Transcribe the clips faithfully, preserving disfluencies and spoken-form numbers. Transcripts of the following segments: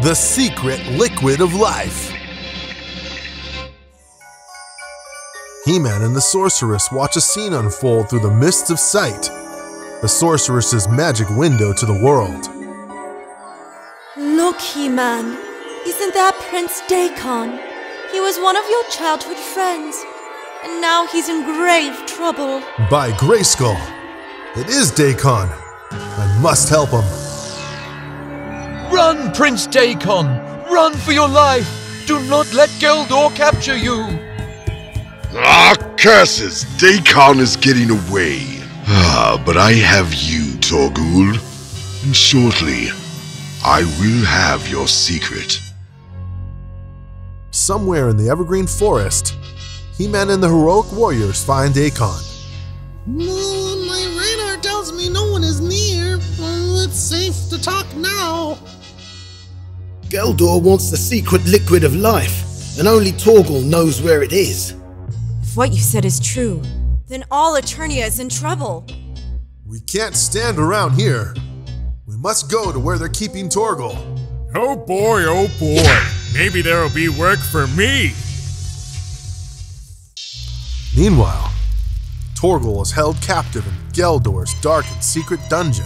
The secret liquid of life. He-Man and the Sorceress watch a scene unfold through the mists of sight, the Sorceress's magic window to the world. Look, He-Man, isn't that Prince Dakon? He was one of your childhood friends, and now he's in grave trouble. By Grayskull, it is Dakon. I must help him. Run, Prince Dakon! Run for your life! Do not let Geldor capture you! Ah, curses! Dakon is getting away. Ah, but I have you, Torgul. And shortly, I will have your secret. Somewhere in the Evergreen Forest, He-Man and the Heroic Warriors find Akon. No, my radar tells me no one is near. Well, it's safe to talk now. Geldor wants the secret liquid of life, and only Torgul knows where it is. If what you said is true, then all Eternia is in trouble. We can't stand around here. We must go to where they're keeping Torgul. Oh boy, oh boy. Maybe there'll be work for me. Meanwhile, Torgul is held captive in Geldor's dark and secret dungeon.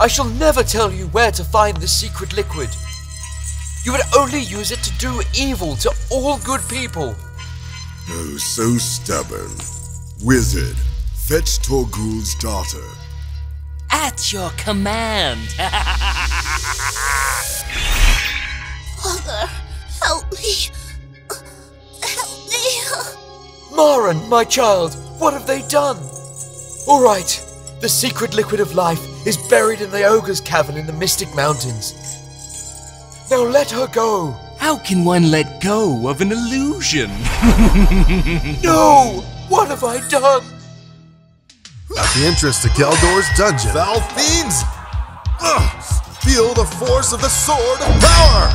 I shall never tell you where to find the secret liquid. You would only use it to do evil to all good people. Oh, so stubborn. Wizard, fetch Torgul's daughter. At your command. Father, help me. Help me. Maran, my child, what have they done? All right, the secret liquid of life is buried in the Ogre's Cavern in the Mystic Mountains. Now let her go! How can one let go of an illusion? No! What have I done? At the entrance to Geldor's dungeon, foul fiends! Ugh, feel the force of the Sword of Power!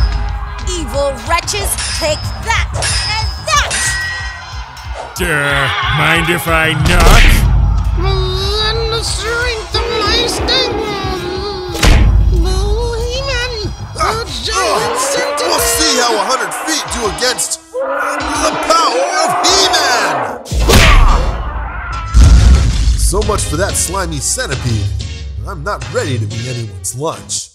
Evil wretches, take that and that! Duh, mind if I knock? And the strength of my sting! No, He-Man! A giant centipede! We'll see how a hundred feet do against the power of He-Man! So much for that slimy centipede. I'm not ready to be anyone's lunch.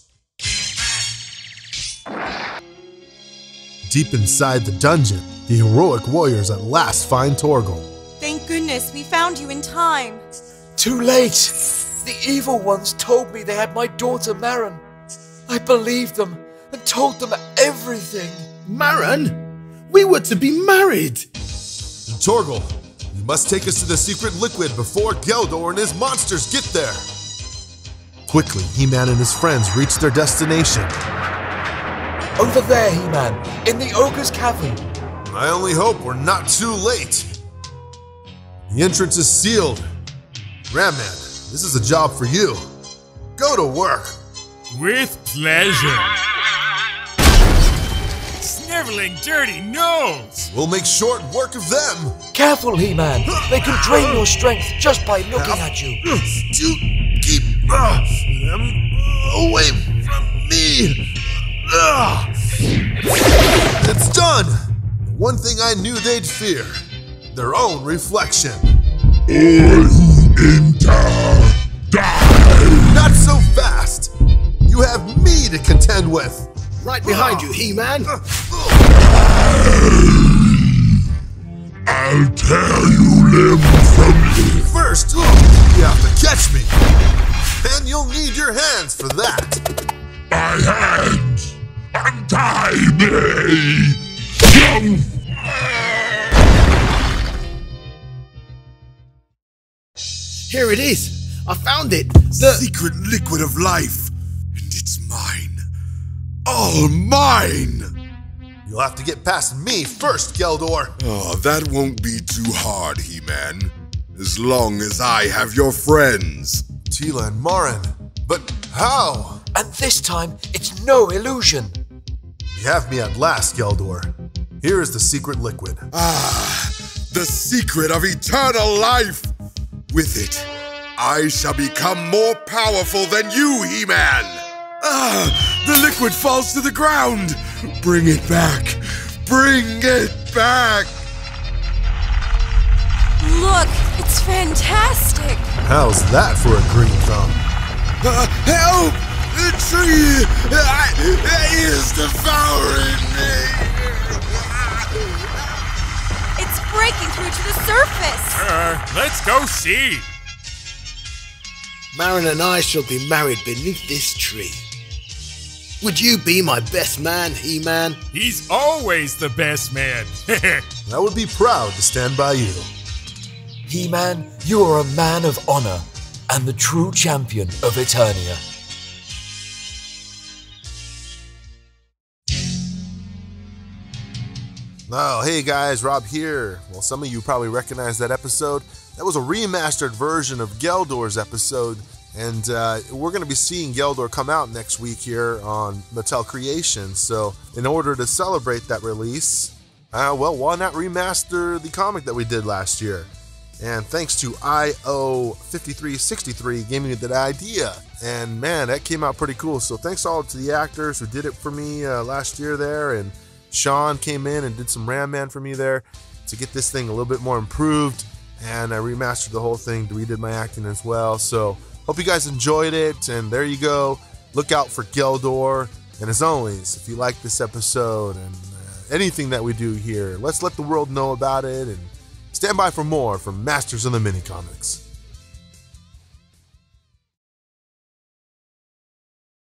Deep inside the dungeon, the Heroic Warriors at last find Torgul. Thank goodness we found you in time. Too late! The evil ones told me they had my daughter Maran. I believed them and told them everything. Maran? We were to be married! Torgul, you must take us to the secret liquid before Geldor and his monsters get there. Quickly, He-Man and his friends reach their destination. Over there, He-Man, in the Ogre's Cavern. I only hope we're not too late. The entrance is sealed. Ram-Man, this is a job for you. Go to work. With pleasure. Sniveling dirty gnomes! We'll make short work of them! Careful, He-Man! They can drain your strength just by looking now, at you! Do keep uh, them away from me! Uh, it's done! The one thing I knew they'd fear, their own reflection. All who enter die! Not so fast! You have me to contend with! Right behind you, He-Man! I'll tear you limb from limb. First, you have to catch me. And you'll need your hands for that. My hands! Untie me! Here it is! I found it! The secret liquid of life! And it's mine. All mine! You'll have to get past me first, Geldor. Oh, that won't be too hard, He-Man. As long as I have your friends. Teela and Maran. But how? And this time, it's no illusion. You have me at last, Geldor. Here is the secret liquid. Ah, the secret of eternal life. With it, I shall become more powerful than you, He-Man! Ah! The liquid falls to the ground! Bring it back! Bring it back! Look! It's fantastic! How's that for a green thumb? Uh, help! The tree uh, is devouring me! Breaking through to the surface! Uh, let's go see! Maran and I shall be married beneath this tree. Would you be my best man, He-Man? He's always the best man! I would be proud to stand by you. He-Man, you are a man of honor and the true champion of Eternia. Oh, hey guys, Rob here. Well, some of you probably recognize that episode. That was a remastered version of Geldor's episode, and uh, we're going to be seeing Geldor come out next week here on Mattel Creations. So, in order to celebrate that release, uh, well, why not remaster the comic that we did last year? And thanks to I O five three six three gave me that idea. And man, that came out pretty cool. So, thanks all to the actors who did it for me uh, last year there, and Sean came in and did some Ram-Man for me there to get this thing a little bit more improved, and I remastered the whole thing, redid my acting as well. So, hope you guys enjoyed it, and there you go. Look out for Geldor, and as always, if you like this episode and uh, anything that we do here, let's let the world know about it, and stand by for more from Masters of the Minicomics.